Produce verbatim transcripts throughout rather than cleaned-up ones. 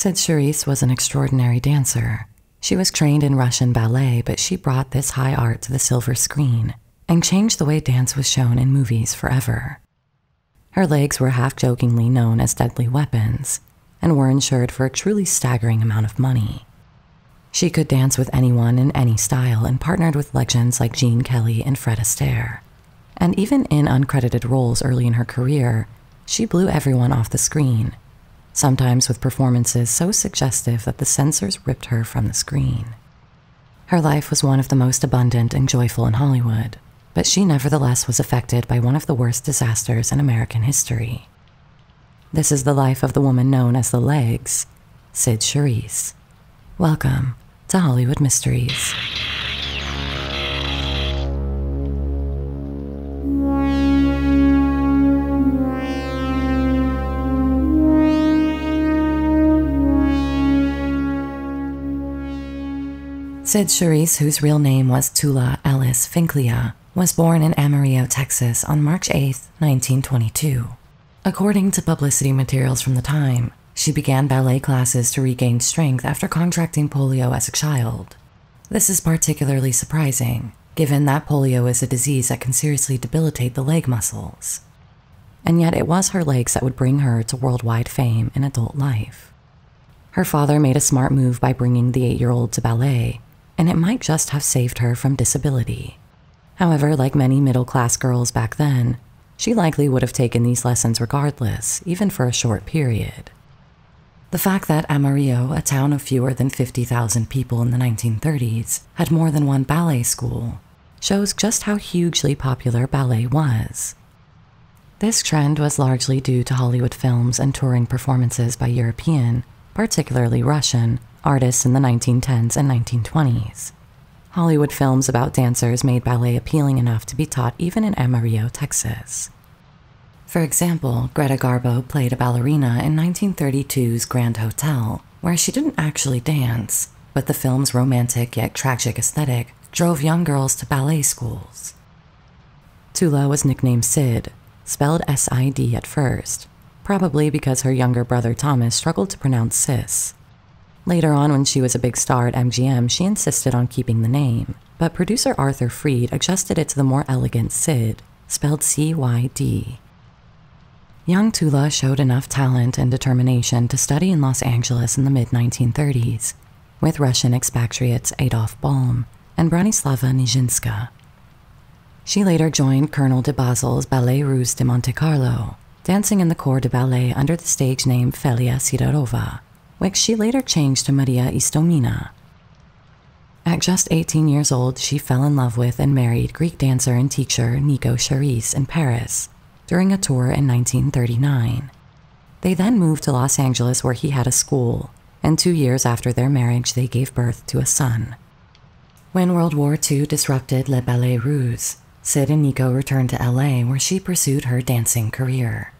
Cyd Charisse was an extraordinary dancer. She was trained in Russian ballet, but she brought this high art to the silver screen and changed the way dance was shown in movies forever. Her legs were half-jokingly known as deadly weapons and were insured for a truly staggering amount of money. She could dance with anyone in any style and partnered with legends like Gene Kelly and Fred Astaire. And even in uncredited roles early in her career, she blew everyone off the screen, sometimes with performances so suggestive that the censors ripped her from the screen. Her life was one of the most abundant and joyful in Hollywood, but she nevertheless was affected by one of the worst disasters in American history. This is the life of the woman known as the Legs, Cyd Charisse. Welcome to Hollywood Mysteries. Cyd Charisse, whose real name was Tula Ellis Finklea, was born in Amarillo, Texas on March eighth, nineteen twenty-two. According to publicity materials from the time, she began ballet classes to regain strength after contracting polio as a child. This is particularly surprising, given that polio is a disease that can seriously debilitate the leg muscles. And yet it was her legs that would bring her to worldwide fame in adult life. Her father made a smart move by bringing the eight-year-old to ballet, and it might just have saved her from disability. However, like many middle-class girls back then, she likely would have taken these lessons regardless, even for a short period. The fact that Amarillo, a town of fewer than fifty thousand people in the nineteen thirties, had more than one ballet school, shows just how hugely popular ballet was. This trend was largely due to Hollywood films and touring performances by European, particularly Russian, artists in the nineteen tens and nineteen twenties. Hollywood films about dancers made ballet appealing enough to be taught even in Amarillo, Texas. For example, Greta Garbo played a ballerina in nineteen thirty-two's Grand Hotel, where she didn't actually dance, but the film's romantic yet tragic aesthetic drove young girls to ballet schools. Tula was nicknamed Cyd, spelled S I D at first, probably because her younger brother Thomas struggled to pronounce Sis. Later on, when she was a big star at M G M, she insisted on keeping the name, but producer Arthur Freed adjusted it to the more elegant Cyd, spelled C Y D. Young Tula showed enough talent and determination to study in Los Angeles in the mid nineteen thirties, with Russian expatriates Adolf Balm and Branislava Nijinska. She later joined Colonel de Bazel's Ballet Russe de Monte Carlo, dancing in the corps de ballet under the stage name Felia Sidorova, which she later changed to Maria Istomina. At just eighteen years old, she fell in love with and married Greek dancer and teacher Nico Charisse in Paris during a tour in nineteen thirty-nine. They then moved to Los Angeles, where he had a school, and two years after their marriage, they gave birth to a son. When World War Two disrupted Le Ballet Rouge, Cyd and Nico returned to L A, where she pursued her dancing career.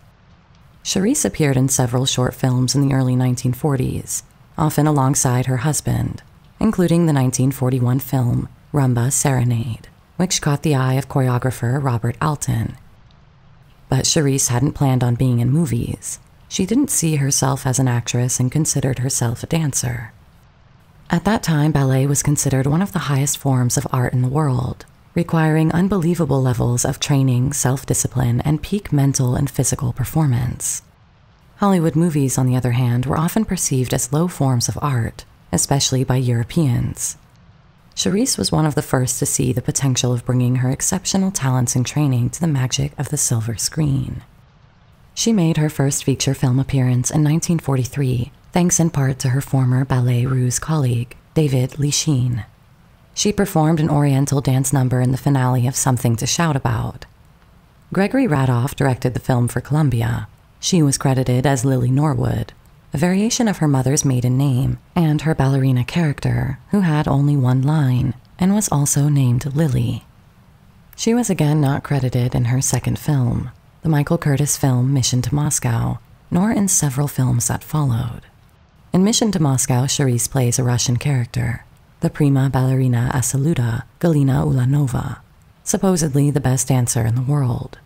Charisse appeared in several short films in the early nineteen forties, often alongside her husband, including the nineteen forty-one film Rumba Serenade, which caught the eye of choreographer Robert Alton. But Charisse hadn't planned on being in movies. She didn't see herself as an actress and considered herself a dancer. At that time, ballet was considered one of the highest forms of art in the world, requiring unbelievable levels of training, self-discipline, and peak mental and physical performance. Hollywood movies, on the other hand, were often perceived as low forms of art, especially by Europeans. Charisse was one of the first to see the potential of bringing her exceptional talents and training to the magic of the silver screen. She made her first feature film appearance in nineteen forty-three, thanks in part to her former Ballet Rouge colleague, David Lichine. She performed an oriental dance number in the finale of Something to Shout About. Gregory Ratoff directed the film for Columbia. She was credited as Lily Norwood, a variation of her mother's maiden name and her ballerina character, who had only one line and was also named Lily. She was again not credited in her second film, the Michael Curtiz film Mission to Moscow, nor in several films that followed. In Mission to Moscow, Charisse plays a Russian character, the prima ballerina assoluta Galina Ulanova, supposedly the best dancer in the world.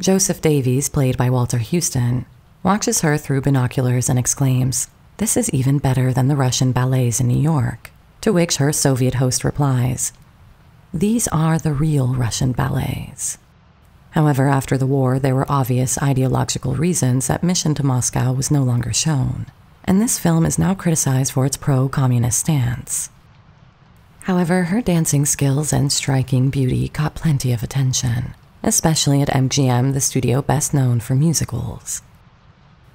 Joseph Davies, played by Walter Houston, watches her through binoculars and exclaims, This is even better than the Russian ballets in New York, to which her Soviet host replies, "These are the real Russian ballets." However, after the war, there were obvious ideological reasons that Mission to Moscow was no longer shown, and this film is now criticized for its pro-communist stance. However, her dancing skills and striking beauty caught plenty of attention, especially at M G M, the studio best known for musicals.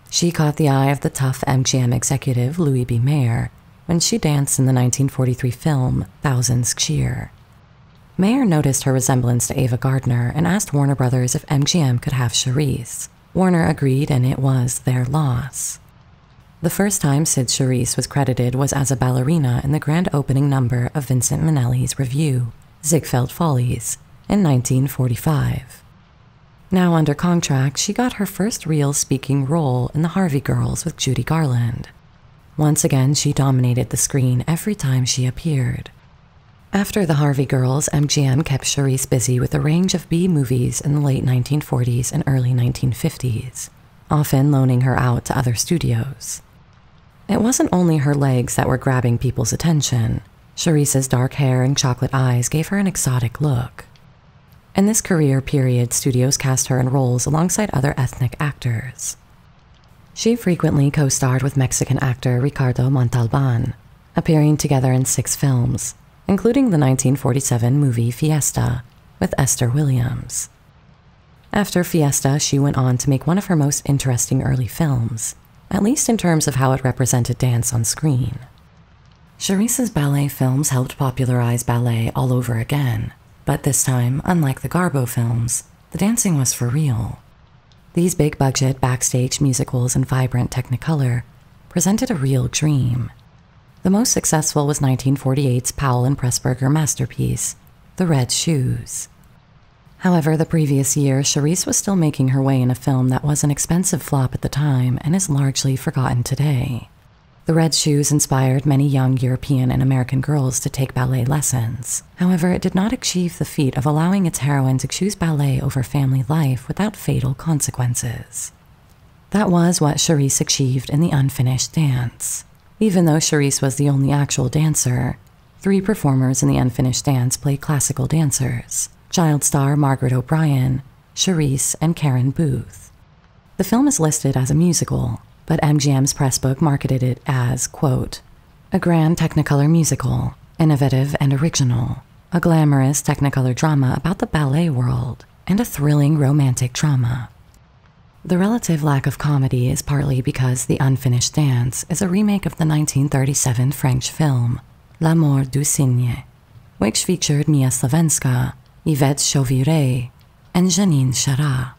She caught the eye of the tough M G M executive Louis B. Mayer when she danced in the nineteen forty-three film Thousands Cheer. Mayer noticed her resemblance to Ava Gardner and asked Warner Brothers if M G M could have Charisse. Warner agreed, and it was their loss. The first time Cyd Charisse was credited was as a ballerina in the grand opening number of Vincent Minnelli's revue, Ziegfeld Follies, in nineteen forty-five. Now under contract, she got her first real speaking role in The Harvey Girls with Judy Garland. Once again, she dominated the screen every time she appeared. After The Harvey Girls, M G M kept Charisse busy with a range of B-movies in the late nineteen forties and early nineteen fifties, often loaning her out to other studios. It wasn't only her legs that were grabbing people's attention. Charisse's dark hair and chocolate eyes gave her an exotic look. In this career period, studios cast her in roles alongside other ethnic actors. She frequently co-starred with Mexican actor Ricardo Montalban, appearing together in six films, including the nineteen forty-seven movie Fiesta with Esther Williams. After Fiesta, she went on to make one of her most interesting early films, at least in terms of how it represented dance on screen. Charisse's ballet films helped popularize ballet all over again, but this time, unlike the Garbo films, the dancing was for real. These big-budget backstage musicals in vibrant Technicolor presented a real dream. The most successful was nineteen forty-eight's Powell and Pressburger masterpiece, The Red Shoes. However, the previous year, Charisse was still making her way in a film that was an expensive flop at the time and is largely forgotten today. The Red Shoes inspired many young European and American girls to take ballet lessons. However, it did not achieve the feat of allowing its heroine to choose ballet over family life without fatal consequences. That was what Charisse achieved in The Unfinished Dance. Even though Charisse was the only actual dancer, three performers in The Unfinished Dance played classical dancers: child star Margaret O'Brien, Charisse, and Karen Booth. The film is listed as a musical, but M G M's Pressbook marketed it as, quote, "a grand Technicolor musical, innovative and original, a glamorous Technicolor drama about the ballet world, and a thrilling romantic drama." The relative lack of comedy is partly because The Unfinished Dance is a remake of the nineteen thirty-seven French film L'Amour du Cygne, which featured Mia Slavinska, Yvette Chauvirey, and Janine Chara,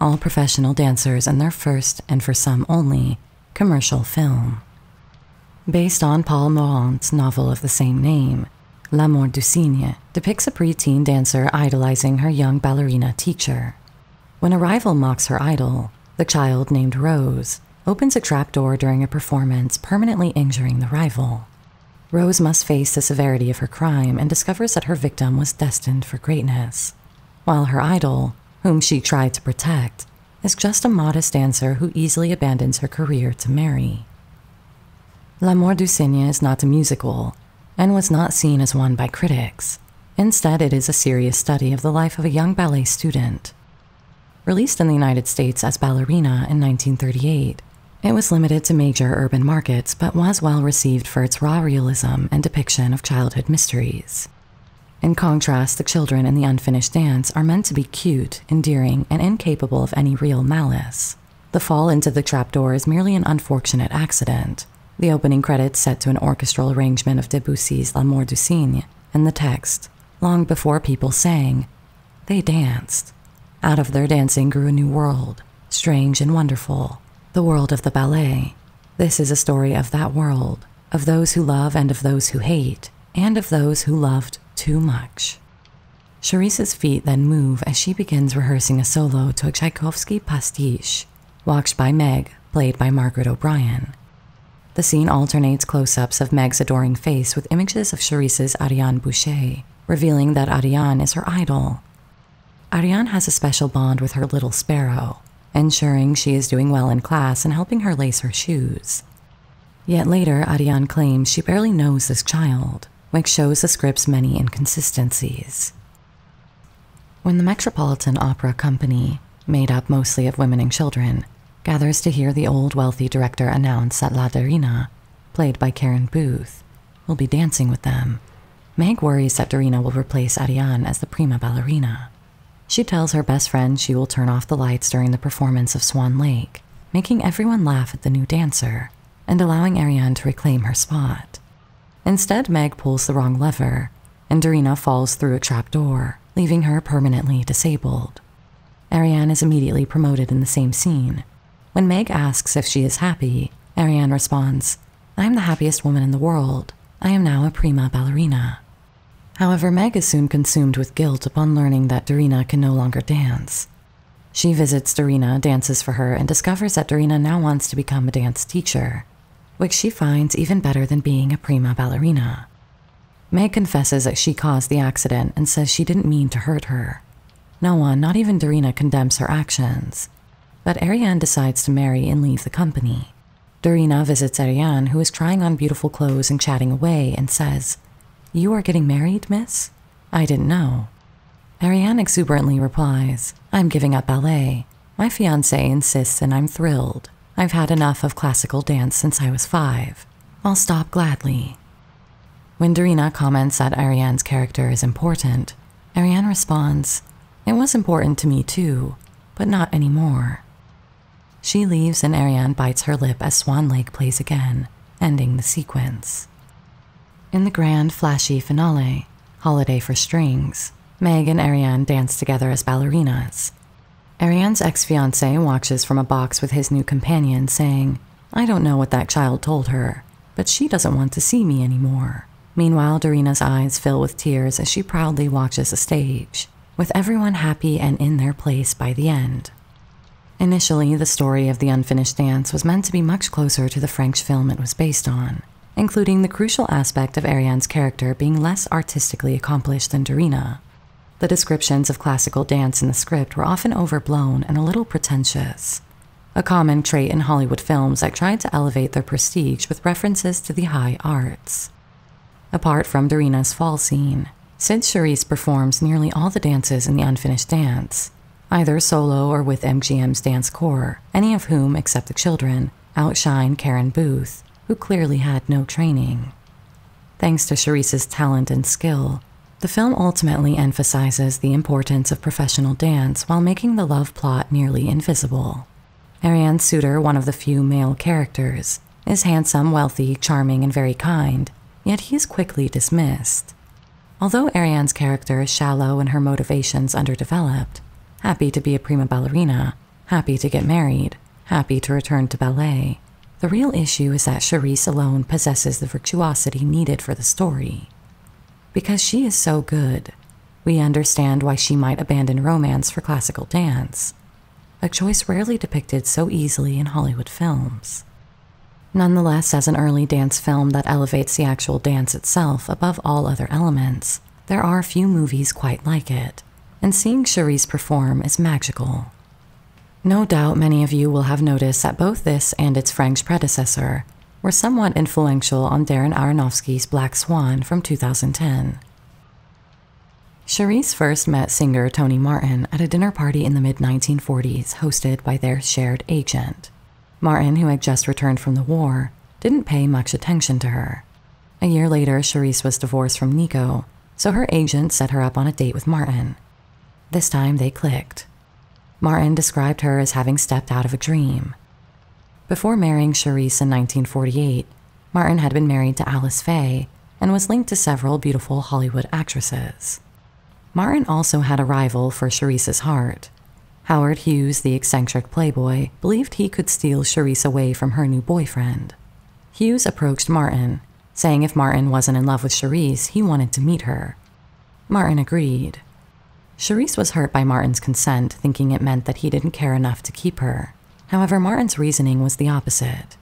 all professional dancers in their first, and for some only, commercial film. Based on Paul Morant's novel of the same name, La Mort du Cygne depicts a preteen dancer idolizing her young ballerina teacher. When a rival mocks her idol, the child named Rose opens a trapdoor during a performance, permanently injuring the rival. Rose must face the severity of her crime and discovers that her victim was destined for greatness, while her idol, whom she tried to protect, is just a modest dancer who easily abandons her career to marry. L'Amour du Cygne is not a musical, and was not seen as one by critics. Instead, it is a serious study of the life of a young ballet student. Released in the United States as Ballerina in nineteen thirty-eight, it was limited to major urban markets, but was well received for its raw realism and depiction of childhood mysteries. In contrast, the children in The Unfinished Dance are meant to be cute, endearing, and incapable of any real malice. The fall into the trapdoor is merely an unfortunate accident, the opening credits set to an orchestral arrangement of Debussy's L'Amour du Cygne, and the text, "Long before people sang, they danced. Out of their dancing grew a new world, strange and wonderful. The world of the ballet. This is a story of that world, of those who love and of those who hate, and of those who loved too much." Charisse's feet then move as she begins rehearsing a solo to a Tchaikovsky pastiche, Waltzed by Meg, played by Margaret O'Brien. The scene alternates close-ups of Meg's adoring face with images of Charisse's Ariane Boucher, revealing that Ariane is her idol. Ariane has a special bond with her little sparrow, ensuring she is doing well in class and helping her lace her shoes. Yet later, Ariane claims she barely knows this child, which shows the script's many inconsistencies. When the Metropolitan Opera Company, made up mostly of women and children, gathers to hear the old wealthy director announce that La Derina, played by Karen Booth, will be dancing with them, Meg worries that Derina will replace Ariane as the prima ballerina. She tells her best friend she will turn off the lights during the performance of Swan Lake, making everyone laugh at the new dancer, and allowing Ariane to reclaim her spot. Instead, Meg pulls the wrong lever, and Derina falls through a trapdoor, leaving her permanently disabled. Ariane is immediately promoted in the same scene. When Meg asks if she is happy, Ariane responds, "I am the happiest woman in the world. I am now a prima ballerina." However, Meg is soon consumed with guilt upon learning that Derina can no longer dance. She visits Derina, dances for her, and discovers that Derina now wants to become a dance teacher, which she finds even better than being a prima ballerina. Meg confesses that she caused the accident and says she didn't mean to hurt her. No one, not even Derina, condemns her actions, but Ariane decides to marry and leave the company. Derina visits Ariane, who is trying on beautiful clothes and chatting away, and says, "You are getting married, miss? I didn't know." Ariane exuberantly replies, "I'm giving up ballet. My fiancé insists and I'm thrilled. I've had enough of classical dance since I was five. I'll stop gladly." When Derina comments that Ariane's character is important, Ariane responds, "It was important to me too, but not anymore." She leaves and Ariane bites her lip as Swan Lake plays again, ending the sequence. In the grand, flashy finale, Holiday for Strings, Meg and Ariane dance together as ballerinas. Ariane's ex-fiancé watches from a box with his new companion, saying, "I don't know what that child told her, but she doesn't want to see me anymore." Meanwhile, Derina's eyes fill with tears as she proudly watches the stage, with everyone happy and in their place by the end. Initially, the story of the unfinished dance was meant to be much closer to the French film it was based on, including the crucial aspect of Ariane's character being less artistically accomplished than Derina. The descriptions of classical dance in the script were often overblown and a little pretentious, a common trait in Hollywood films that tried to elevate their prestige with references to the high arts. Apart from Derina's fall scene, Cyd Charisse performs nearly all the dances in the unfinished dance, either solo or with M G M's dance corps, any of whom, except the children, outshine Karen Booth, who clearly had no training. Thanks to Charisse's talent and skill, the film ultimately emphasizes the importance of professional dance while making the love plot nearly invisible. Ariane Suter, one of the few male characters, is handsome, wealthy, charming, and very kind, yet he is quickly dismissed. Although Ariane's character is shallow and her motivations underdeveloped, happy to be a prima ballerina, happy to get married, happy to return to ballet, the real issue is that Charisse alone possesses the virtuosity needed for the story. Because she is so good, we understand why she might abandon romance for classical dance, a choice rarely depicted so easily in Hollywood films. Nonetheless, as an early dance film that elevates the actual dance itself above all other elements, there are few movies quite like it, and seeing Charisse perform is magical. No doubt many of you will have noticed that both this and its French predecessor were somewhat influential on Darren Aronofsky's Black Swan from two thousand ten. Charisse first met singer Tony Martin at a dinner party in the mid nineteen forties hosted by their shared agent. Martin, who had just returned from the war, didn't pay much attention to her. A year later, Charisse was divorced from Nico, so her agent set her up on a date with Martin. This time they clicked. Martin described her as having stepped out of a dream. Before marrying Charisse in nineteen forty-eight, Martin had been married to Alice Faye and was linked to several beautiful Hollywood actresses. Martin also had a rival for Charisse's heart. Howard Hughes, the eccentric playboy, believed he could steal Charisse away from her new boyfriend. Hughes approached Martin, saying if Martin wasn't in love with Charisse, he wanted to meet her. Martin agreed. Charisse was hurt by Martin's consent, thinking it meant that he didn't care enough to keep her. However, Martin's reasoning was the opposite.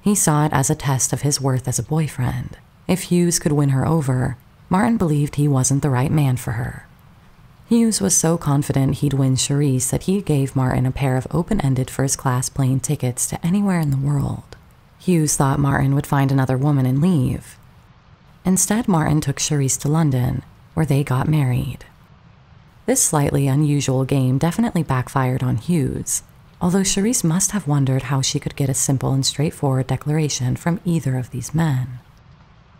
He saw it as a test of his worth as a boyfriend. If Hughes could win her over, Martin believed he wasn't the right man for her. Hughes was so confident he'd win Charisse that he gave Martin a pair of open-ended first-class plane tickets to anywhere in the world. Hughes thought Martin would find another woman and leave. Instead, Martin took Charisse to London, where they got married. This slightly unusual game definitely backfired on Hughes, although Charisse must have wondered how she could get a simple and straightforward declaration from either of these men.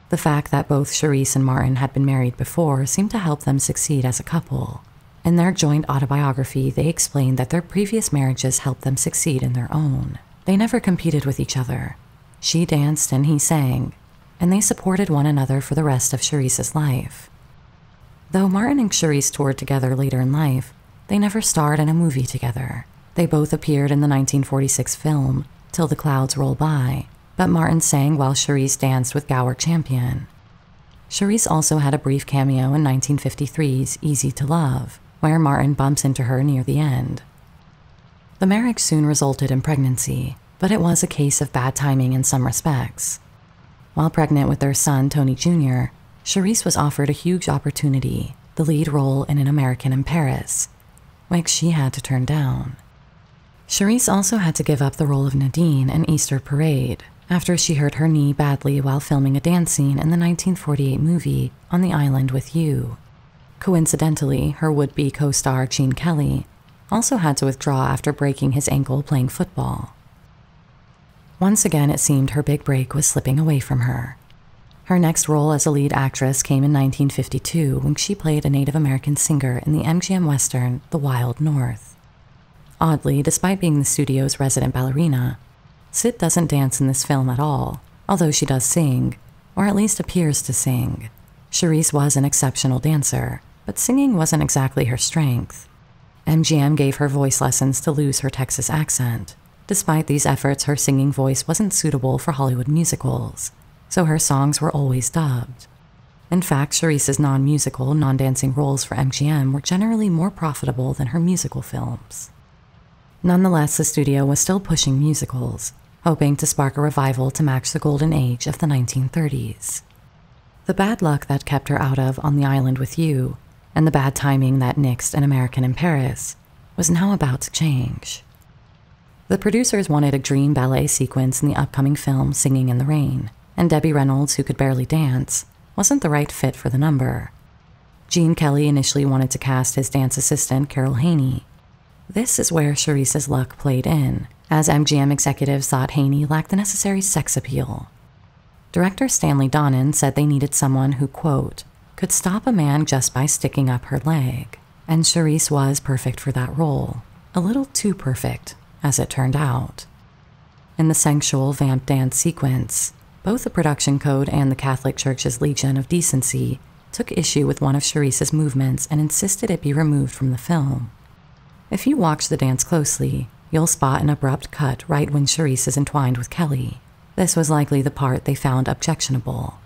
The fact that both Charisse and Martin had been married before seemed to help them succeed as a couple. In their joint autobiography, they explained that their previous marriages helped them succeed in their own. They never competed with each other. She danced and he sang, and they supported one another for the rest of Charisse's life. Though Martin and Charisse toured together later in life, they never starred in a movie together. They both appeared in the nineteen forty-six film, Till the Clouds Roll By, but Martin sang while Charisse danced with Gower Champion. Charisse also had a brief cameo in nineteen fifty-three's Easy to Love, where Martin bumps into her near the end. The marriage soon resulted in pregnancy, but it was a case of bad timing in some respects. While pregnant with their son, Tony Junior, Charisse was offered a huge opportunity, the lead role in An American in Paris, which she had to turn down. Charisse also had to give up the role of Nadine in Easter Parade after she hurt her knee badly while filming a dance scene in the nineteen forty-eight movie On the Island with You. Coincidentally, her would-be co-star Gene Kelly also had to withdraw after breaking his ankle playing football. Once again, it seemed her big break was slipping away from her. Her next role as a lead actress came in nineteen fifty-two when she played a Native American singer in the M G M Western, The Wild North. Oddly, despite being the studio's resident ballerina, Cyd doesn't dance in this film at all, although she does sing, or at least appears to sing. Charisse was an exceptional dancer, but singing wasn't exactly her strength. M G M gave her voice lessons to lose her Texas accent. Despite these efforts, her singing voice wasn't suitable for Hollywood musicals, so her songs were always dubbed. In fact, Charisse's non-musical, non-dancing roles for M G M were generally more profitable than her musical films. Nonetheless, the studio was still pushing musicals, hoping to spark a revival to match the golden age of the nineteen thirties. The bad luck that kept her out of On the Island with You, and the bad timing that nixed An American in Paris, was now about to change. The producers wanted a dream ballet sequence in the upcoming film Singing in the Rain, and Debbie Reynolds, who could barely dance, wasn't the right fit for the number. Gene Kelly initially wanted to cast his dance assistant, Carol Haney. This is where Charisse's luck played in, as M G M executives thought Haney lacked the necessary sex appeal. Director Stanley Donen said they needed someone who, quote, could stop a man just by sticking up her leg, and Charisse was perfect for that role, a little too perfect, as it turned out. In the sensual vamp dance sequence, both the production code and the Catholic Church's Legion of Decency took issue with one of Charisse's movements and insisted it be removed from the film. If you watch the dance closely, you'll spot an abrupt cut right when Charisse is entwined with Kelly. This was likely the part they found objectionable.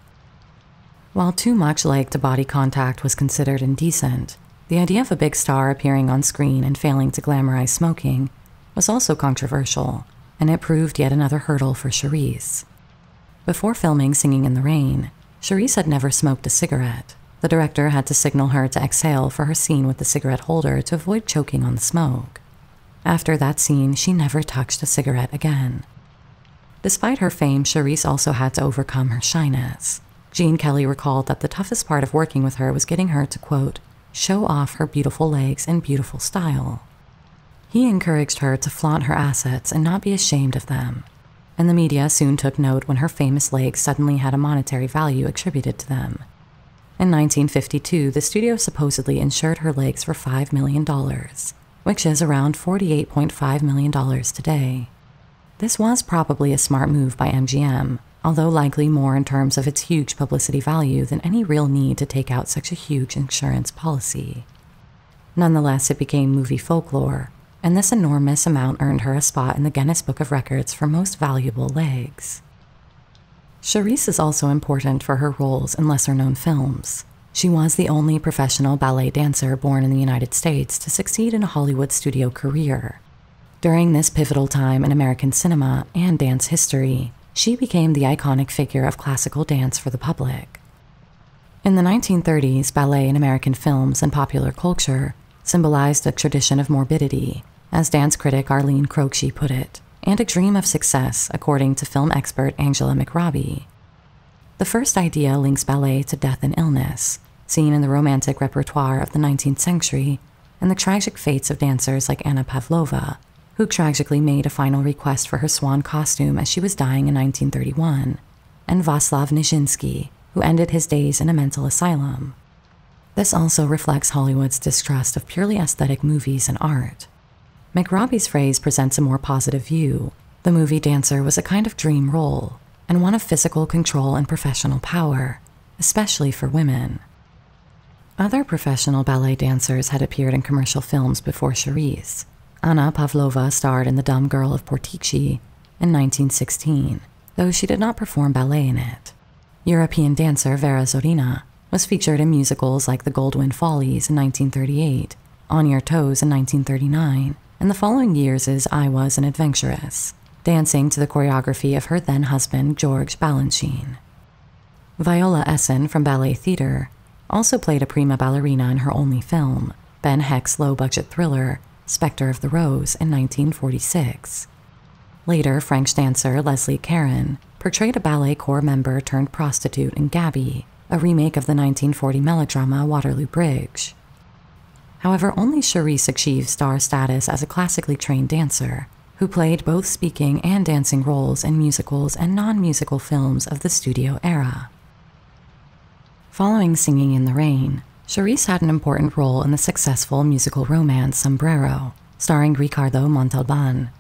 While too much leg-to-body contact was considered indecent, the idea of a big star appearing on screen and failing to glamorize smoking was also controversial, and it proved yet another hurdle for Charisse. Before filming Singing in the Rain, Charisse had never smoked a cigarette. The director had to signal her to exhale for her scene with the cigarette holder to avoid choking on the smoke. After that scene, she never touched a cigarette again. Despite her fame, Charisse also had to overcome her shyness. Gene Kelly recalled that the toughest part of working with her was getting her to, quote, show off her beautiful legs in beautiful style. He encouraged her to flaunt her assets and not be ashamed of them, and the media soon took note when her famous legs suddenly had a monetary value attributed to them. In nineteen fifty-two, the studio supposedly insured her legs for five million dollars, which is around forty-eight point five million dollars today. This was probably a smart move by M G M, although likely more in terms of its huge publicity value than any real need to take out such a huge insurance policy. Nonetheless, it became movie folklore, and this enormous amount earned her a spot in the Guinness Book of Records for most valuable legs. Charisse is also important for her roles in lesser-known films. She was the only professional ballet dancer born in the United States to succeed in a Hollywood studio career. During this pivotal time in American cinema and dance history, she became the iconic figure of classical dance for the public. In the nineteen thirties, ballet in American films and popular culture symbolized a tradition of morbidity, as dance critic Arlene Croce put it, and a dream of success, according to film expert Angela McRobbie. The first idea links ballet to death and illness, seen in the romantic repertoire of the nineteenth century, and the tragic fates of dancers like Anna Pavlova, who tragically made a final request for her swan costume as she was dying in nineteen thirty-one, and Václav Nijinsky, who ended his days in a mental asylum. This also reflects Hollywood's distrust of purely aesthetic movies and art. McRobbie's phrase presents a more positive view. The movie dancer was a kind of dream role, and one of physical control and professional power, especially for women. Other professional ballet dancers had appeared in commercial films before Charisse. Anna Pavlova starred in The Dumb Girl of Portici in nineteen sixteen, though she did not perform ballet in it. European dancer Vera Zorina was featured in musicals like The Goldwyn Follies in nineteen thirty-eight, On Your Toes in nineteen thirty-nine, and the following years is I Was an Adventuress, dancing to the choreography of her then-husband George Balanchine. Viola Essen from Ballet Theatre also played a prima ballerina in her only film, Ben Heck's low-budget thriller Spectre of the Rose in nineteen forty-six. Later, French dancer Leslie Caron portrayed a ballet corps member turned prostitute in Gabby, a remake of the nineteen forty melodrama Waterloo Bridge. However, only Charisse achieved star status as a classically trained dancer, who played both speaking and dancing roles in musicals and non-musical films of the studio era. Following Singing in the Rain, Charisse had an important role in the successful musical romance Sombrero, starring Ricardo Montalban.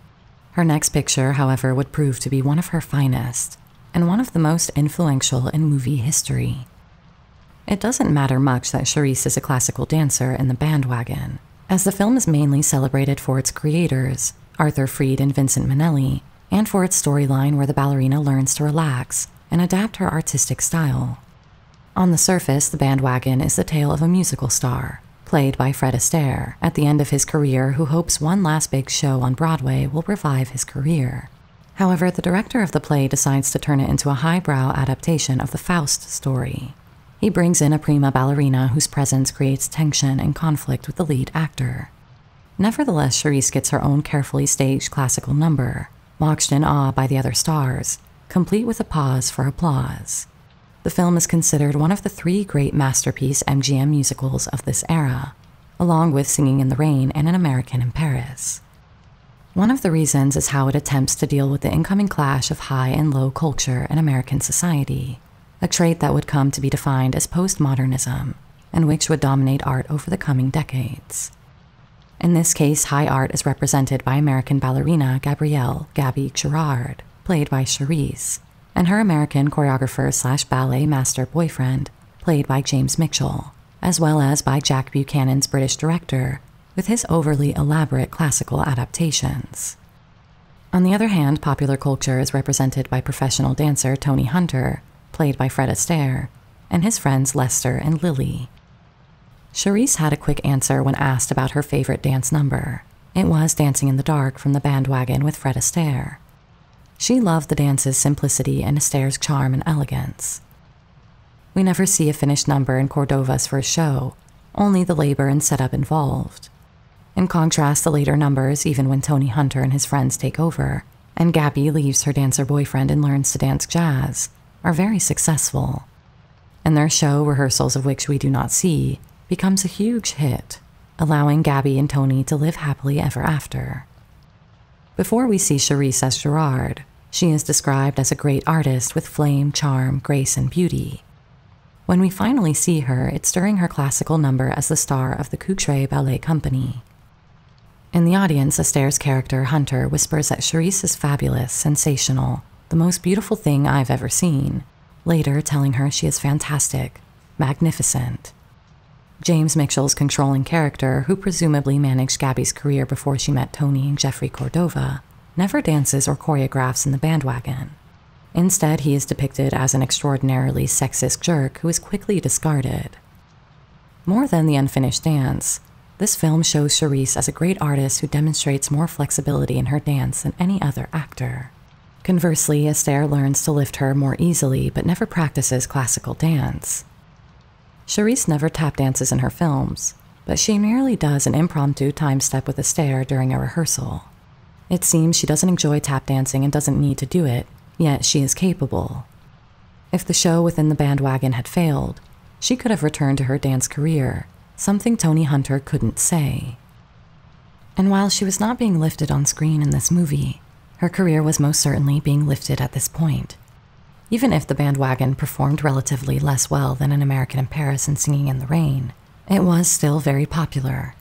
Her next picture, however, would prove to be one of her finest, and one of the most influential in movie history. It doesn't matter much that Charisse is a classical dancer in the bandwagon, as the film is mainly celebrated for its creators, Arthur Freed and Vincent Minnelli, and for its storyline where the ballerina learns to relax and adapt her artistic style. On the surface, the bandwagon is the tale of a musical star, played by Fred Astaire, at the end of his career who hopes one last big show on Broadway will revive his career. However, the director of the play decides to turn it into a highbrow adaptation of the Faust story. He brings in a prima ballerina whose presence creates tension and conflict with the lead actor. Nevertheless, Charisse gets her own carefully staged classical number, watched in awe by the other stars, complete with a pause for applause. The film is considered one of the three great masterpiece M G M musicals of this era, along with Singing in the Rain and An American in Paris. One of the reasons is how it attempts to deal with the incoming clash of high and low culture in American society, a trait that would come to be defined as postmodernism, and which would dominate art over the coming decades. In this case, high art is represented by American ballerina Gabrielle Gabby Girard, played by Charisse, and her American choreographer-slash-ballet master boyfriend, played by James Mitchell, as well as by Jack Buchanan's British director, with his overly elaborate classical adaptations. On the other hand, popular culture is represented by professional dancer Tony Hunter, played by Fred Astaire, and his friends Lester and Lily. Charisse had a quick answer when asked about her favorite dance number. It was Dancing in the Dark from the bandwagon with Fred Astaire. She loved the dance's simplicity and Astaire's charm and elegance. We never see a finished number in Cordova's first show, only the labor and setup involved. In contrast, the later numbers, even when Tony Hunter and his friends take over, and Gabby leaves her dancer boyfriend and learns to dance jazz, are very successful, and their show, rehearsals of which we do not see, becomes a huge hit, allowing Gabby and Tony to live happily ever after. Before we see Charisse as Girard, she is described as a great artist with flame, charm, grace, and beauty. When we finally see her, it's during her classical number as the star of the Coutray Ballet Company. In the audience, Astaire's character, Hunter, whispers that Charisse is fabulous, sensational, the most beautiful thing I've ever seen, later telling her she is fantastic, magnificent. James Mitchell's controlling character, who presumably managed Gabby's career before she met Tony and Jeffrey Cordova, never dances or choreographs in the bandwagon. Instead, he is depicted as an extraordinarily sexist jerk who is quickly discarded. More than the unfinished dance, this film shows Charisse as a great artist who demonstrates more flexibility in her dance than any other actor. Conversely, Astaire learns to lift her more easily, but never practices classical dance. Charisse never tap dances in her films, but she merely does an impromptu time step with Astaire during a rehearsal. It seems she doesn't enjoy tap dancing and doesn't need to do it, yet she is capable. If the show within the bandwagon had failed, she could have returned to her dance career, something Tony Hunter couldn't say. And while she was not being lifted on screen in this movie, her career was most certainly being lifted at this point. Even if the bandwagon performed relatively less well than An American in Paris and Singing in the Rain, it was still very popular.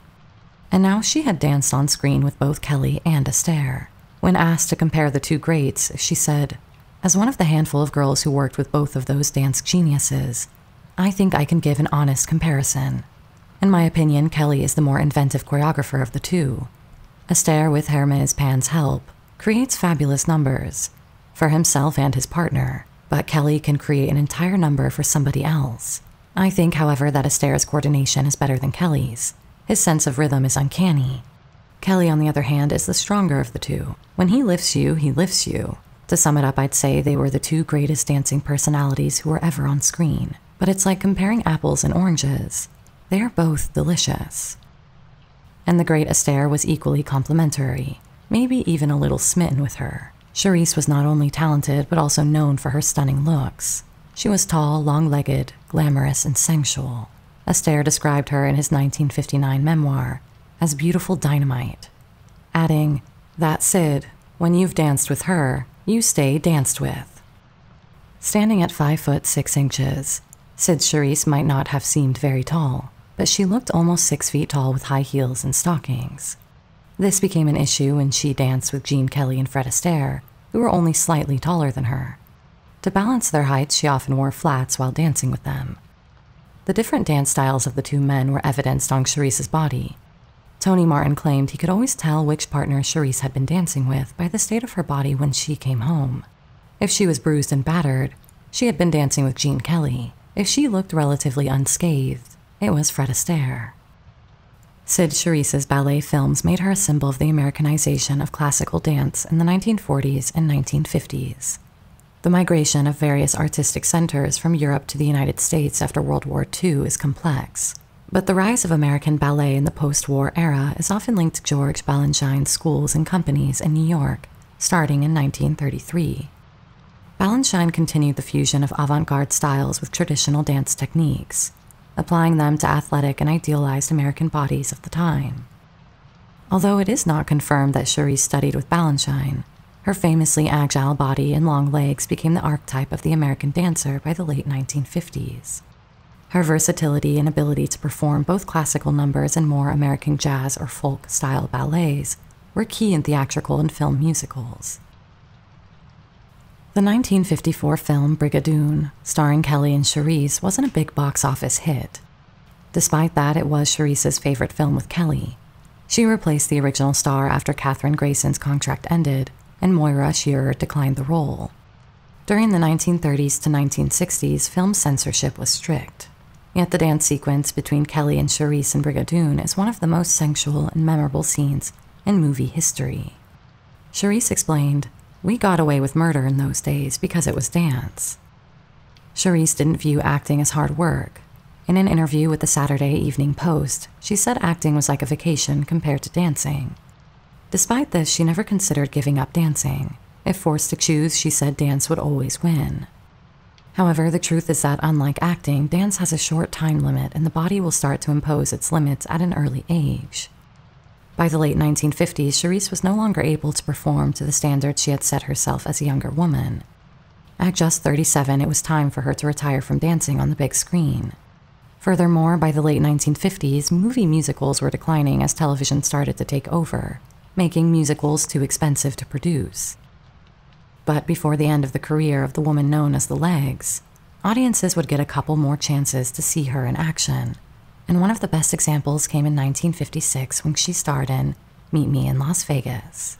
And now she had danced on screen with both Kelly and Astaire. When asked to compare the two greats, she said, "As one of the handful of girls who worked with both of those dance geniuses, I think I can give an honest comparison. In my opinion, Kelly is the more inventive choreographer of the two. Astaire, with Hermes Pan's help, creates fabulous numbers for himself and his partner, but Kelly can create an entire number for somebody else. I think, however, that Astaire's coordination is better than Kelly's. His sense of rhythm is uncanny. Kelly, on the other hand, is the stronger of the two. When he lifts you, he lifts you." To sum it up, I'd say they were the two greatest dancing personalities who were ever on screen, but it's like comparing apples and oranges. They are both delicious. And the great Astaire was equally complimentary, maybe even a little smitten with her. Charisse was not only talented, but also known for her stunning looks. She was tall, long-legged, glamorous, and sensual. Astaire described her in his nineteen fifty-nine memoir as beautiful dynamite, adding, "That Cyd, when you've danced with her, you stay danced with." Standing at five foot six inches, Cyd Charisse might not have seemed very tall, but she looked almost six feet tall with high heels and stockings. This became an issue when she danced with Gene Kelly and Fred Astaire, who were only slightly taller than her. To balance their heights, she often wore flats while dancing with them. The different dance styles of the two men were evidenced on Charisse's body. Tony Martin claimed he could always tell which partner Charisse had been dancing with by the state of her body when she came home. If she was bruised and battered, she had been dancing with Gene Kelly. If she looked relatively unscathed, it was Fred Astaire. Cyd Charisse's ballet films made her a symbol of the Americanization of classical dance in the nineteen forties and nineteen fifties. The migration of various artistic centers from Europe to the United States after World War Two is complex, but the rise of American ballet in the post-war era is often linked to George Balanchine's schools and companies in New York, starting in nineteen thirty-three. Balanchine continued the fusion of avant-garde styles with traditional dance techniques, applying them to athletic and idealized American bodies of the time. Although it is not confirmed that Charisse studied with Balanchine, her famously agile body and long legs became the archetype of the American dancer by the late nineteen fifties. Her versatility and ability to perform both classical numbers and more American jazz or folk-style ballets were key in theatrical and film musicals. The nineteen fifty-four film Brigadoon, starring Kelly and Charisse, wasn't a big box office hit. Despite that, it was Charisse's favorite film with Kelly. She replaced the original star after Katherine Grayson's contract ended, and Moira Shearer declined the role. During the nineteen thirties to nineteen sixties, film censorship was strict. Yet the dance sequence between Kelly and Charisse in Brigadoon is one of the most sensual and memorable scenes in movie history. Charisse explained, "We got away with murder in those days because it was dance." Charisse didn't view acting as hard work. In an interview with the Saturday Evening Post, she said acting was like a vacation compared to dancing. Despite this, she never considered giving up dancing. If forced to choose, she said dance would always win. However, the truth is that, unlike acting, dance has a short time limit and the body will start to impose its limits at an early age. By the late nineteen fifties, Charisse was no longer able to perform to the standards she had set herself as a younger woman. At just thirty-seven, it was time for her to retire from dancing on the big screen. Furthermore, by the late nineteen fifties, movie musicals were declining as television started to take over, making musicals too expensive to produce. But before the end of the career of the woman known as the Legs, audiences would get a couple more chances to see her in action, and one of the best examples came in nineteen fifty-six when she starred in Meet Me in Las Vegas.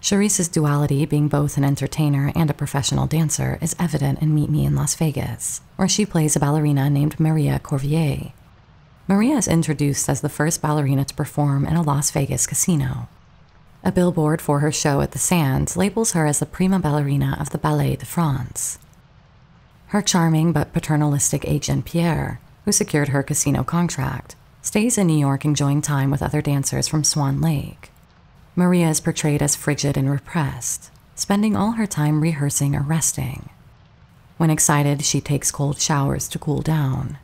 Charisse's duality, being both an entertainer and a professional dancer, is evident in Meet Me in Las Vegas, where she plays a ballerina named Maria Corvier. Maria is introduced as the first ballerina to perform in a Las Vegas casino. A billboard for her show at the Sands labels her as the prima ballerina of the Ballet de France. Her charming but paternalistic agent Pierre, who secured her casino contract, stays in New York enjoying time with other dancers from Swan Lake. Maria is portrayed as frigid and repressed, spending all her time rehearsing or resting. When excited, she takes cold showers to cool down.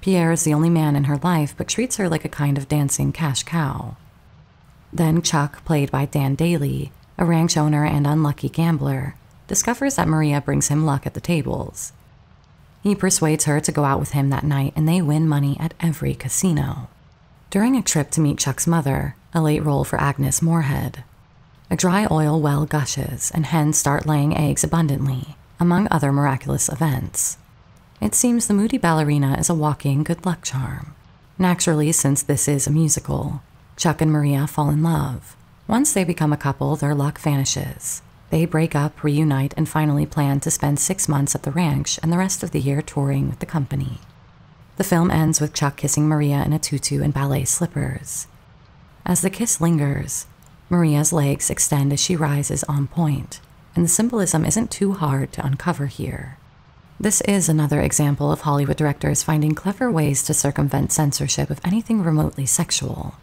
Pierre is the only man in her life, but treats her like a kind of dancing cash cow. Then Chuck, played by Dan Daly, a ranch owner and unlucky gambler, discovers that Maria brings him luck at the tables. He persuades her to go out with him that night, and they win money at every casino. During a trip to meet Chuck's mother, a late roll for Agnes Moorehead, a dry oil well gushes, and hens start laying eggs abundantly, among other miraculous events. It seems the moody ballerina is a walking good luck charm. Naturally, since this is a musical, Chuck and Maria fall in love. Once they become a couple, their luck vanishes. They break up, reunite, and finally plan to spend six months at the ranch and the rest of the year touring with the company. The film ends with Chuck kissing Maria in a tutu and ballet slippers. As the kiss lingers, Maria's legs extend as she rises on point, and the symbolism isn't too hard to uncover here. This is another example of Hollywood directors finding clever ways to circumvent censorship of anything remotely sexual.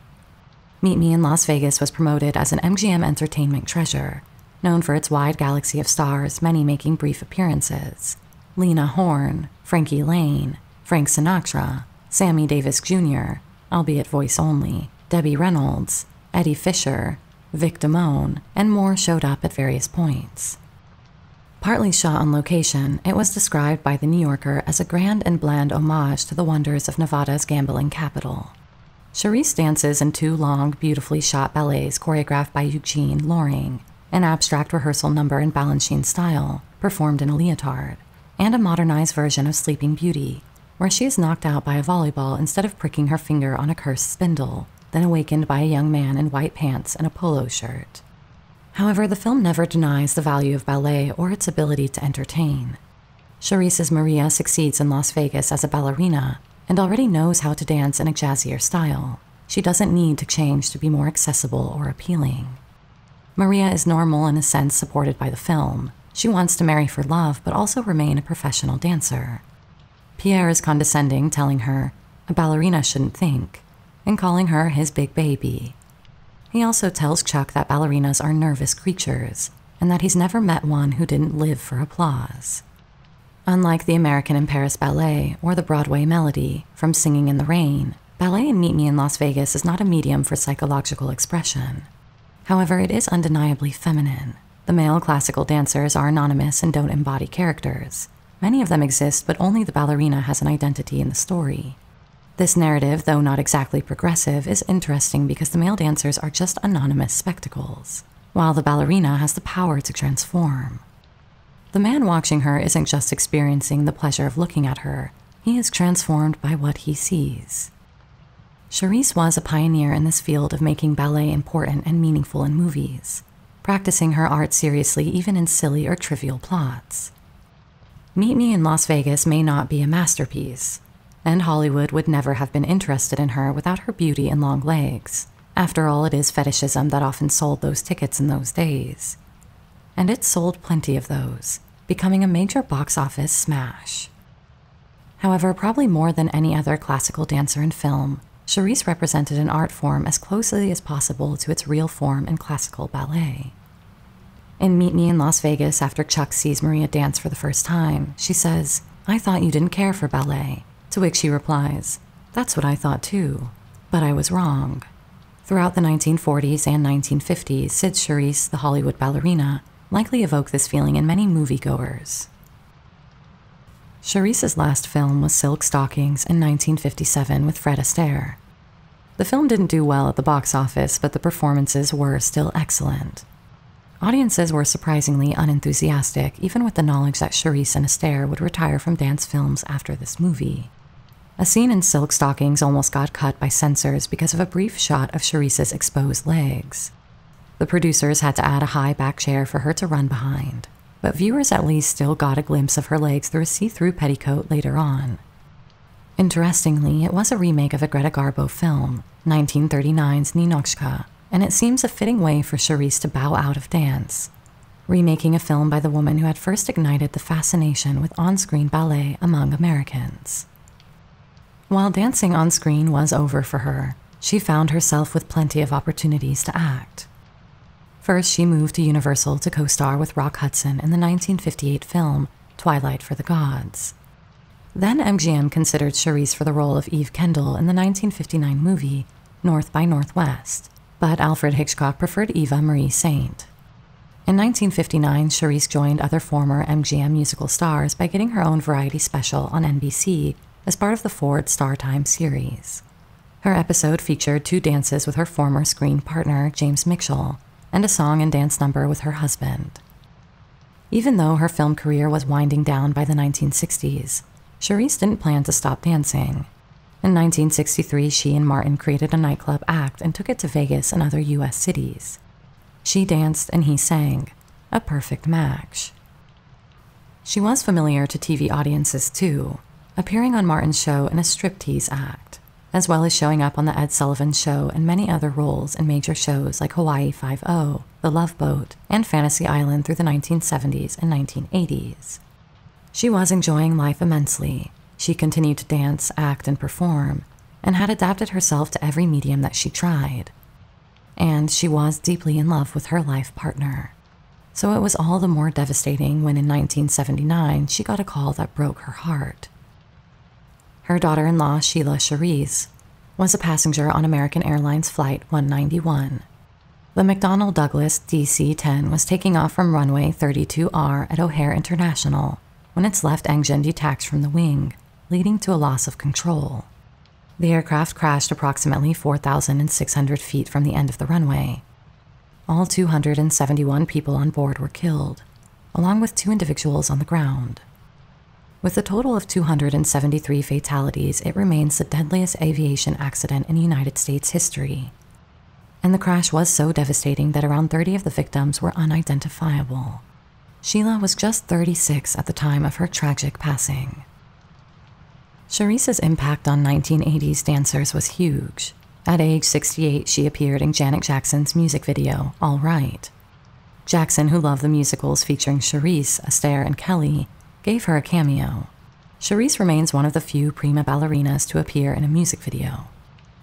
Meet Me in Las Vegas was promoted as an M G M Entertainment treasure, known for its wide galaxy of stars, many making brief appearances. Lena Horne, Frankie Lane, Frank Sinatra, Sammy Davis Junior, albeit voice only, Debbie Reynolds, Eddie Fisher, Vic Damone, and more showed up at various points. Partly shot on location, it was described by The New Yorker as a grand and bland homage to the wonders of Nevada's gambling capital. Charisse dances in two long, beautifully shot ballets choreographed by Eugene Loring, an abstract rehearsal number in Balanchine style, performed in a leotard, and a modernized version of Sleeping Beauty, where she is knocked out by a volleyball instead of pricking her finger on a cursed spindle, then awakened by a young man in white pants and a polo shirt. However, the film never denies the value of ballet or its ability to entertain. Charisse's Maria succeeds in Las Vegas as a ballerina, and already knows how to dance in a jazzier style. She doesn't need to change to be more accessible or appealing. Maria is normal in a sense supported by the film. She wants to marry for love, but also remain a professional dancer. Pierre is condescending, telling her a ballerina shouldn't think, and calling her his big baby. He also tells Chuck that ballerinas are nervous creatures, and that he's never met one who didn't live for applause. Unlike the American in Paris Ballet or the Broadway Melody from Singing in the Rain, ballet in Meet Me in Las Vegas is not a medium for psychological expression. However, it is undeniably feminine. The male classical dancers are anonymous and don't embody characters. Many of them exist, but only the ballerina has an identity in the story. This narrative, though not exactly progressive, is interesting because the male dancers are just anonymous spectacles, while the ballerina has the power to transform. The man watching her isn't just experiencing the pleasure of looking at her, he is transformed by what he sees. Charisse was a pioneer in this field of making ballet important and meaningful in movies, practicing her art seriously even in silly or trivial plots. Meet Me in Las Vegas may not be a masterpiece, and Hollywood would never have been interested in her without her beauty and long legs. After all, it is fetishism that often sold those tickets in those days. And it sold plenty of those, becoming a major box office smash. However, probably more than any other classical dancer in film, Charisse represented an art form as closely as possible to its real form in classical ballet. In Meet Me in Las Vegas, after Chuck sees Maria dance for the first time, she says, "I thought you didn't care for ballet," to which she replies, "That's what I thought too, but I was wrong." Throughout the nineteen forties and nineteen fifties, Cyd Charisse, the Hollywood ballerina, likely evoked this feeling in many moviegoers. Charisse's last film was Silk Stockings in nineteen fifty-seven with Fred Astaire. The film didn't do well at the box office, but the performances were still excellent. Audiences were surprisingly unenthusiastic, even with the knowledge that Charisse and Astaire would retire from dance films after this movie. A scene in Silk Stockings almost got cut by censors because of a brief shot of Charisse's exposed legs. The producers had to add a high back chair for her to run behind, but viewers at least still got a glimpse of her legs through a see-through petticoat later on. Interestingly, it was a remake of a Greta Garbo film, nineteen thirty-nine's Ninochka, and it seems a fitting way for Charisse to bow out of dance, remaking a film by the woman who had first ignited the fascination with on-screen ballet among Americans. While dancing on screen was over for her, she found herself with plenty of opportunities to act. First, she moved to Universal to co-star with Rock Hudson in the nineteen fifty-eight film Twilight for the Gods. Then M G M considered Charisse for the role of Eve Kendall in the nineteen fifty-nine movie North by Northwest, but Alfred Hitchcock preferred Eva Marie Saint. In nineteen fifty-nine, Charisse joined other former M G M musical stars by getting her own variety special on N B C as part of the Ford Star Time series. Her episode featured two dances with her former screen partner, James Mitchell, and a song and dance number with her husband. Even though her film career was winding down by the nineteen sixties, Charisse didn't plan to stop dancing. In nineteen sixty-three, she and Martin created a nightclub act and took it to Vegas and other U S cities. She danced and he sang, a perfect match. She was familiar to T V audiences too, appearing on Martin's show in a striptease act, as well as showing up on The Ed Sullivan Show and many other roles in major shows like Hawaii Five-O, The Love Boat, and Fantasy Island through the nineteen seventies and nineteen eighties. She was enjoying life immensely. She continued to dance, act, and perform, and had adapted herself to every medium that she tried. And she was deeply in love with her life partner. So it was all the more devastating when in nineteen seventy-nine she got a call that broke her heart. Her daughter-in-law, Sheila Charisse, was a passenger on American Airlines Flight one ninety-one. The McDonnell Douglas D C ten was taking off from runway thirty-two R at O'Hare International when its left engine detached from the wing, leading to a loss of control. The aircraft crashed approximately four thousand six hundred feet from the end of the runway. All two hundred seventy-one people on board were killed, along with two individuals on the ground. With a total of two hundred seventy-three fatalities, it remains the deadliest aviation accident in United States history. And the crash was so devastating that around thirty of the victims were unidentifiable. Sheila was just thirty-six at the time of her tragic passing. Charisse's impact on nineteen eighties dancers was huge. At age sixty-eight, she appeared in Janet Jackson's music video, All Right. Jackson, who loved the musicals featuring Charisse, Astaire, and Kelly, gave her a cameo. Charisse remains one of the few prima ballerinas to appear in a music video.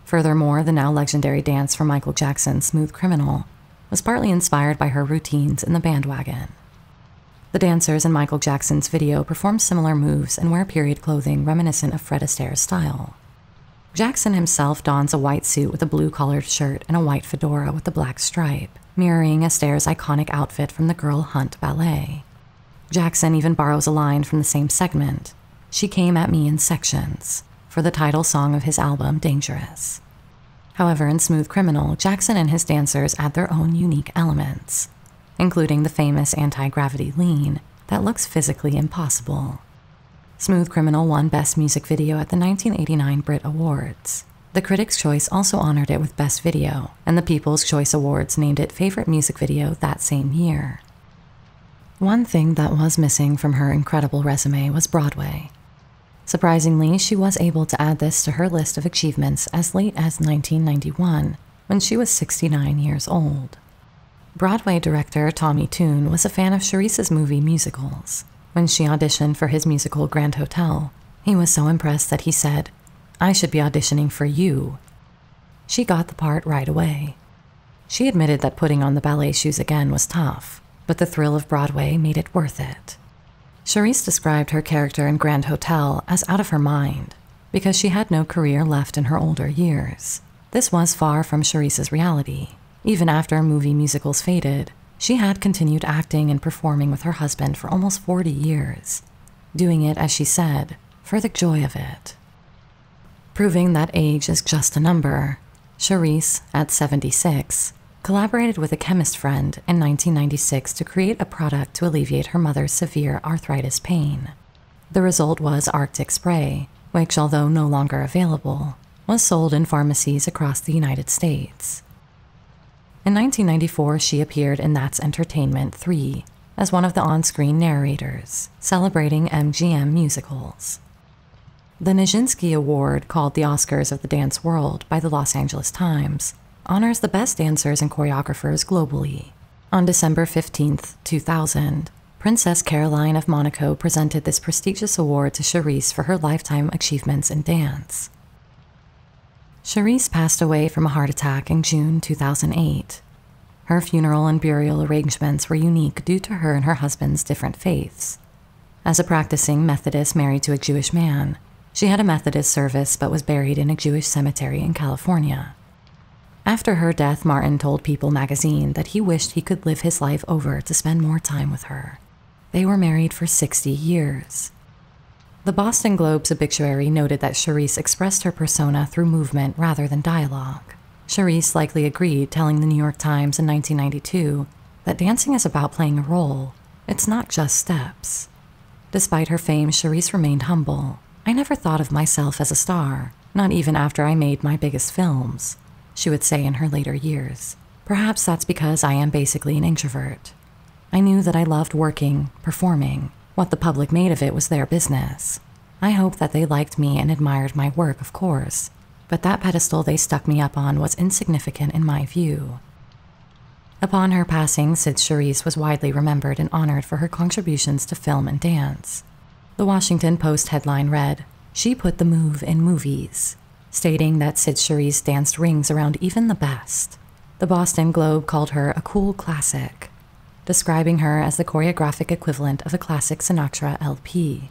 Furthermore, the now legendary dance for Michael Jackson's Smooth Criminal was partly inspired by her routines in the bandwagon. The dancers in Michael Jackson's video perform similar moves and wear period clothing reminiscent of Fred Astaire's style. Jackson himself dons a white suit with a blue-collared shirt and a white fedora with a black stripe, mirroring Astaire's iconic outfit from the Girl Hunt ballet. Jackson even borrows a line from the same segment, "She came at me in sections," for the title song of his album Dangerous. However, in Smooth Criminal, Jackson and his dancers add their own unique elements, including the famous anti-gravity lean that looks physically impossible. Smooth Criminal won Best Music Video at the nineteen eighty-nine Brit Awards. The Critics' Choice also honored it with Best Video, and the People's Choice Awards named it Favorite Music Video that same year. One thing that was missing from her incredible resume was Broadway. Surprisingly, she was able to add this to her list of achievements as late as nineteen ninety-one, when she was sixty-nine years old. Broadway director Tommy Toon was a fan of Charisse's movie musicals. When she auditioned for his musical Grand Hotel, he was so impressed that he said, "I should be auditioning for you." She got the part right away. She admitted that putting on the ballet shoes again was tough, but the thrill of Broadway made it worth it. Charisse described her character in Grand Hotel as out of her mind, because she had no career left in her older years. This was far from Charisse's reality. Even after movie musicals faded, she had continued acting and performing with her husband for almost forty years, doing it, as she said, for the joy of it. Proving that age is just a number, Charisse, at seventy-six, collaborated with a chemist friend in nineteen ninety-six to create a product to alleviate her mother's severe arthritis pain. The result was Arctic Spray, which, although no longer available, was sold in pharmacies across the United States. In nineteen ninety-four, she appeared in That's Entertainment three as one of the on-screen narrators, celebrating M G M musicals. The Nijinsky Award, called the Oscars of the dance world by the Los Angeles Times, honors the best dancers and choreographers globally. On December fifteenth, two thousand, Princess Caroline of Monaco presented this prestigious award to Charisse for her lifetime achievements in dance. Charisse passed away from a heart attack in June two thousand eight. Her funeral and burial arrangements were unique due to her and her husband's different faiths. As a practicing Methodist married to a Jewish man, she had a Methodist service but was buried in a Jewish cemetery in California. After her death, Martin told People magazine that he wished he could live his life over to spend more time with her. They were married for sixty years. The Boston Globe's obituary noted that Charisse expressed her persona through movement rather than dialogue. Charisse likely agreed, telling the New York Times in nineteen ninety-two that dancing is about playing a role, it's not just steps. Despite her fame, Charisse remained humble. I never thought of myself as a star, not even after I made my biggest films, she would say in her later years. Perhaps that's because I am basically an introvert. I knew that I loved working, performing. What the public made of it was their business. I hope that they liked me and admired my work, of course, but that pedestal they stuck me up on was insignificant in my view. Upon her passing, Cyd Charisse was widely remembered and honored for her contributions to film and dance. The Washington Post headline read, "She put the move in movies," stating that Cyd Charisse danced rings around even the best. The Boston Globe called her a cool classic, describing her as the choreographic equivalent of a classic Sinatra L P.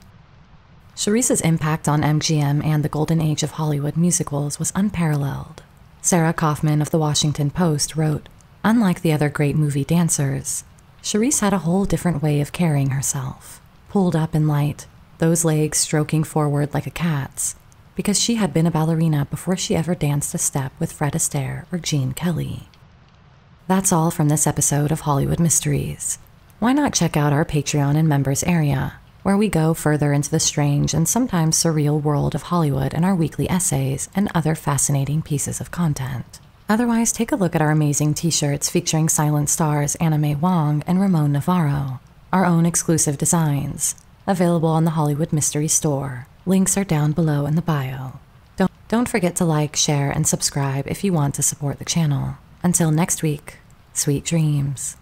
Charisse's impact on M G M and the golden age of Hollywood musicals was unparalleled. Sarah Kaufman of the Washington Post wrote, "Unlike the other great movie dancers, Charisse had a whole different way of carrying herself. Pulled up and light, those legs stroking forward like a cat's, because she had been a ballerina before she ever danced a step with Fred Astaire or Gene Kelly." That's all from this episode of Hollywood Mysteries. Why not check out our Patreon and members area, where we go further into the strange and sometimes surreal world of Hollywood in our weekly essays and other fascinating pieces of content. Otherwise, take a look at our amazing t-shirts featuring silent stars Anime Wong and Ramon Navarro, our own exclusive designs, available on the Hollywood Mystery Store. Links are down below in the bio. Don't, don't forget to like, share, and subscribe if you want to support the channel. Until next week, sweet dreams.